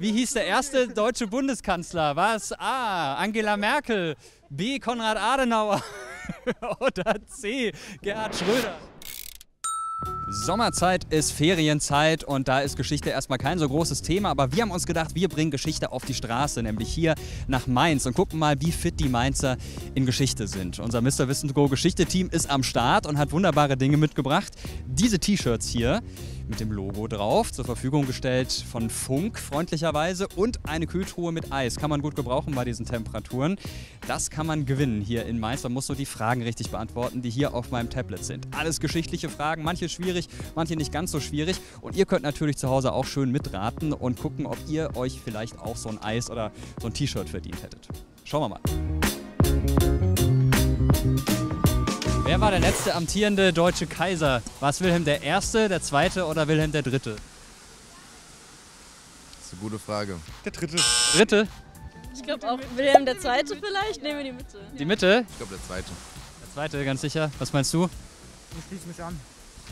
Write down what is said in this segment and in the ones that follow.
Wie hieß der erste deutsche Bundeskanzler? War es A. Angela Merkel, B. Konrad Adenauer oder C. Gerhard Schröder? Sommerzeit ist Ferienzeit und da ist Geschichte erstmal kein so großes Thema, aber wir haben uns gedacht, wir bringen Geschichte auf die Straße, nämlich hier nach Mainz und gucken mal, wie fit die Mainzer in Geschichte sind. Unser MrWissen2go Geschichte-Team ist am Start und hat wunderbare Dinge mitgebracht. Diese T-Shirts hier mit dem Logo drauf, zur Verfügung gestellt von Funk freundlicherweise, und eine Kühltruhe mit Eis, kann man gut gebrauchen bei diesen Temperaturen. Das kann man gewinnen hier in Mainz, man muss so die Fragen richtig beantworten, die hier auf meinem Tablet sind. Alles geschichtliche Fragen, manche schwierig, manche nicht ganz so schwierig, und ihr könnt natürlich zu Hause auch schön mitraten und gucken, ob ihr euch vielleicht auch so ein Eis oder so ein T-Shirt verdient hättet. Schauen wir mal. Wer war der letzte amtierende deutsche Kaiser? War es Wilhelm der Erste, der Zweite oder Wilhelm der Dritte? Das ist eine gute Frage. Der Dritte. Dritte? Ich glaube auch Wilhelm der Zweite vielleicht. Nehmen wir die Mitte. Die Mitte? Ich glaube der Zweite. Der Zweite, ganz sicher. Was meinst du? Ich schließe mich an.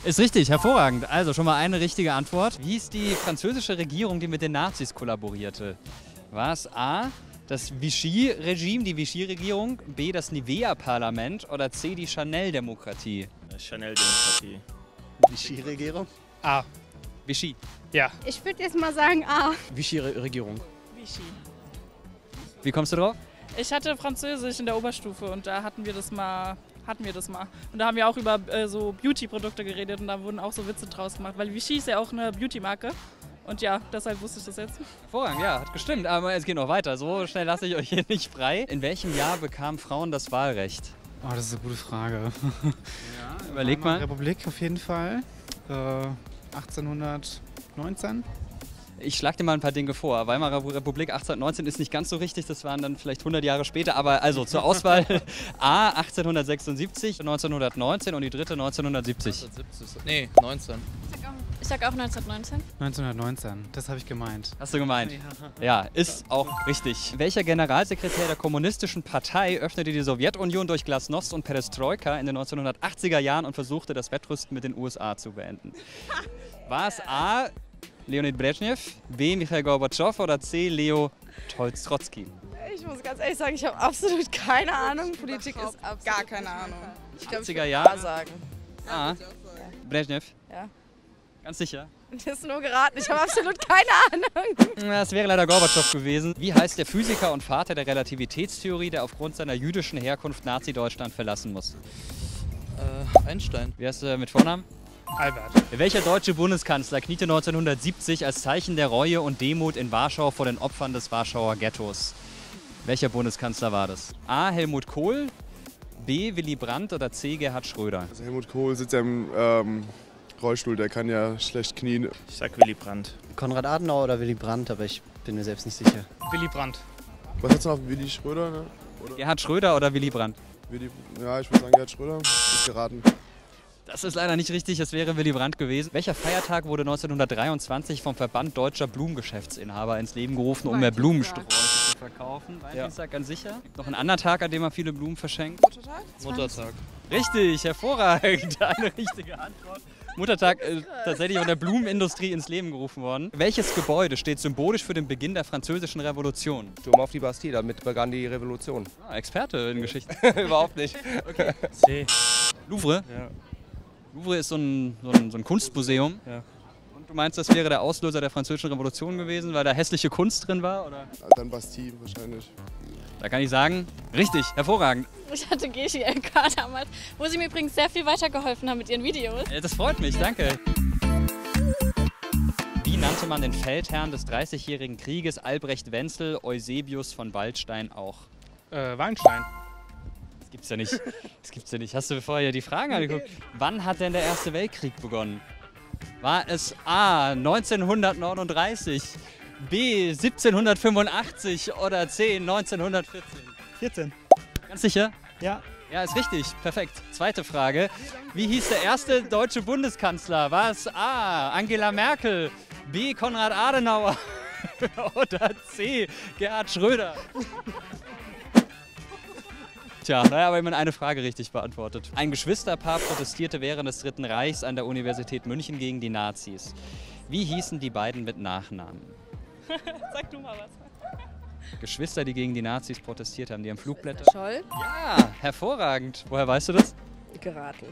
Ist richtig, hervorragend. Also schon mal eine richtige Antwort. Wie hieß die französische Regierung, die mit den Nazis kollaborierte? War es A, das Vichy-Regime, die Vichy-Regierung, B, das Nivea-Parlament oder C, die Chanel-Demokratie? Chanel-Demokratie. Vichy-Regierung? A. Vichy. Ja. Ich würde jetzt mal sagen A. Vichy-Regierung. Vichy. Wie kommst du drauf? Ich hatte Französisch in der Oberstufe und da hatten wir das mal. Und da haben wir auch über so Beauty-Produkte geredet und da wurden auch so Witze draus gemacht, weil Vichy ist ja auch eine Beauty-Marke. Und ja, deshalb wusste ich das jetzt. Hervorragend, ja, hat gestimmt. Aber es geht noch weiter. So schnell lasse ich euch hier nicht frei. In welchem Jahr bekamen Frauen das Wahlrecht? Oh, das ist eine gute Frage. Ja, überleg mal. Republik auf jeden Fall. 1819. Ich schlage dir mal ein paar Dinge vor. Weimarer Republik 1819 ist nicht ganz so richtig, das waren dann vielleicht 100 Jahre später, aber also zur Auswahl A 1876, 1919 und die dritte 1970. 1970. Nee, 19. Ich sag auch 1919. 1919, das habe ich gemeint. Hast du gemeint? Ja, ist auch richtig. Welcher Generalsekretär der Kommunistischen Partei öffnete die Sowjetunion durch Glasnost und Perestroika in den 1980er Jahren und versuchte, das Wettrüsten mit den USA zu beenden? War es A, Leonid Brezhnev, B, Michail Gorbatschow oder C, Leo Trotzki? Ich muss ganz ehrlich sagen, ich habe absolut keine Ahnung. Politik ist absolut gar keine Ahnung. Ich glaube, ich würde A sagen. A. Brezhnev? Ja. Ganz sicher? Das ist nur geraten, ich habe absolut keine Ahnung. Das wäre leider Gorbatschow gewesen. Wie heißt der Physiker und Vater der Relativitätstheorie, der aufgrund seiner jüdischen Herkunft Nazi-Deutschland verlassen musste? Einstein. Wie heißt er mit Vornamen? Albert. Welcher deutsche Bundeskanzler kniete 1970 als Zeichen der Reue und Demut in Warschau vor den Opfern des Warschauer Ghettos? Welcher Bundeskanzler war das? A. Helmut Kohl, B. Willy Brandt oder C. Gerhard Schröder? Also Helmut Kohl sitzt ja im Rollstuhl, der kann ja schlecht knien. Ich sag Willy Brandt. Konrad Adenauer oder Willy Brandt, aber ich bin mir selbst nicht sicher. Willy Brandt. Was hat's noch? Willy Schröder, ne? Oder? Gerhard Schröder oder Willy Brandt? Ja, ich würde sagen Gerhard Schröder. Ist geraten. Das ist leider nicht richtig, es wäre Willy Brandt gewesen. Welcher Feiertag wurde 1923 vom Verband Deutscher Blumengeschäftsinhaber ins Leben gerufen, um mehr Blumensträuße zu verkaufen? Valentinstag, ganz sicher. Noch ein anderer Tag, an dem man viele Blumen verschenkt. Muttertag? Muttertag. Richtig, hervorragend, eine richtige Antwort. Muttertag tatsächlich von der Blumenindustrie ins Leben gerufen worden. Welches Gebäude steht symbolisch für den Beginn der Französischen Revolution? Sturm auf die Bastille, damit begann die Revolution. Ah, Experte in Geschichte. Überhaupt nicht. Okay. C. Louvre? Ja. Louvre ist so ein Kunstmuseum. Ja. Und du meinst, das wäre der Auslöser der Französischen Revolution gewesen, weil da hässliche Kunst drin war? Oder? Dann Bastille wahrscheinlich. Da kann ich sagen, richtig, hervorragend. Ich hatte GGLK damals, wo sie mir übrigens sehr viel weitergeholfen haben mit ihren Videos. Das freut mich, danke. Wie nannte man den Feldherrn des Dreißigjährigen Krieges Albrecht Wenzel Eusebius von Waldstein auch? Wallenstein. Gibt's ja nicht. Das gibt's ja nicht. Hast du vorher die Fragen angeguckt? Wann hat denn der Erste Weltkrieg begonnen? War es A. 1939, B. 1785 oder C. 1914? 14. Ganz sicher? Ja. Ja, ist richtig. Perfekt. Zweite Frage. Wie hieß der erste deutsche Bundeskanzler? War es A. Angela Merkel, B. Konrad Adenauer oder C. Gerhard Schröder? Tja, naja, aber immerhin eine Frage richtig beantwortet. Ein Geschwisterpaar protestierte während des Dritten Reichs an der Universität München gegen die Nazis. Wie hießen die beiden mit Nachnamen? Sag du mal was. Geschwister, die gegen die Nazis protestiert haben, die haben Flugblätter. Scholl? Ja, hervorragend. Woher weißt du das? Geraten.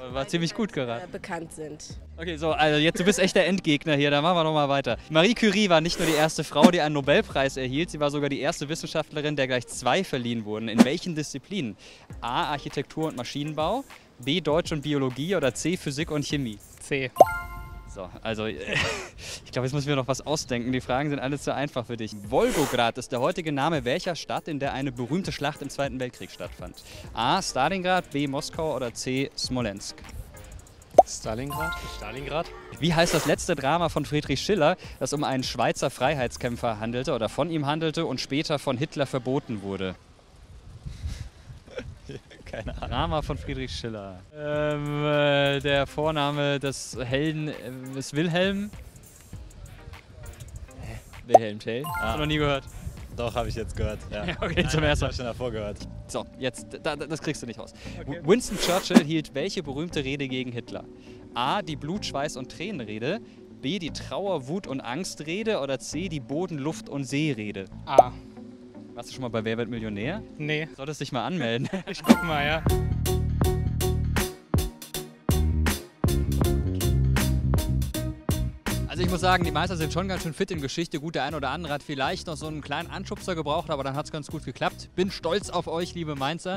Aber war ziemlich gut geraten. Bekannt sind. Okay, so, also jetzt, du bist echt der Endgegner hier, da machen wir nochmal weiter. Marie Curie war nicht nur die erste Frau, die einen Nobelpreis erhielt, sie war sogar die erste Wissenschaftlerin, der gleich zwei verliehen wurden. In welchen Disziplinen? A. Architektur und Maschinenbau, B. Deutsch und Biologie oder C. Physik und Chemie? C. So, also, ich glaube, jetzt müssen wir noch was ausdenken. Die Fragen sind alle zu einfach für dich. Wolgograd ist der heutige Name welcher Stadt, in der eine berühmte Schlacht im Zweiten Weltkrieg stattfand? A. Stalingrad, B. Moskau oder C. Smolensk? Stalingrad? Stalingrad? Wie heißt das letzte Drama von Friedrich Schiller, das um einen Schweizer Freiheitskämpfer handelte oder von ihm handelte und später von Hitler verboten wurde? Keine Ahnung. Drama von Friedrich Schiller. Der Vorname des Helden ist Wilhelm. Wilhelm Tell? Ah. Hast du noch nie gehört? Doch, habe ich jetzt gehört. Ja. Ja, okay, nein, zum ersten Mal schon davor gehört. So, jetzt, das kriegst du nicht raus. Okay. Winston Churchill hielt welche berühmte Rede gegen Hitler? A. Die Blut-, Schweiß- und Tränenrede. B. Die Trauer-, Wut- und Angstrede. Oder C. Die Boden-, Luft- und Seerede. A. Warst du schon mal bei Wer wird Millionär? Nee. Solltest dich mal anmelden. Ich guck mal, ja. Also ich muss sagen, die Meister sind schon ganz schön fit in Geschichte. Gut, der ein oder andere hat vielleicht noch so einen kleinen Anschubser gebraucht, aber dann hat es ganz gut geklappt. Bin stolz auf euch, liebe Mainzer.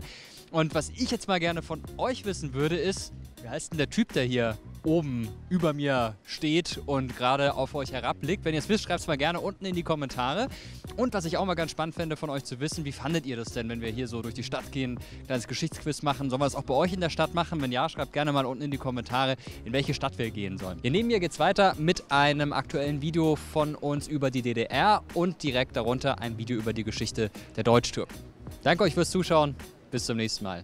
Und was ich jetzt mal gerne von euch wissen würde, ist, wie heißt denn der Typ, der hier oben über mir steht und gerade auf euch herabblickt? Wenn ihr es wisst, schreibt es mal gerne unten in die Kommentare. Und was ich auch mal ganz spannend fände, von euch zu wissen, wie fandet ihr das denn, wenn wir hier so durch die Stadt gehen, ein kleines Geschichtsquiz machen? Sollen wir das auch bei euch in der Stadt machen? Wenn ja, schreibt gerne mal unten in die Kommentare, in welche Stadt wir gehen sollen. Hier neben mir geht es weiter mit einem aktuellen Video von uns über die DDR und direkt darunter ein Video über die Geschichte der Deutschtürken. Danke euch fürs Zuschauen, bis zum nächsten Mal.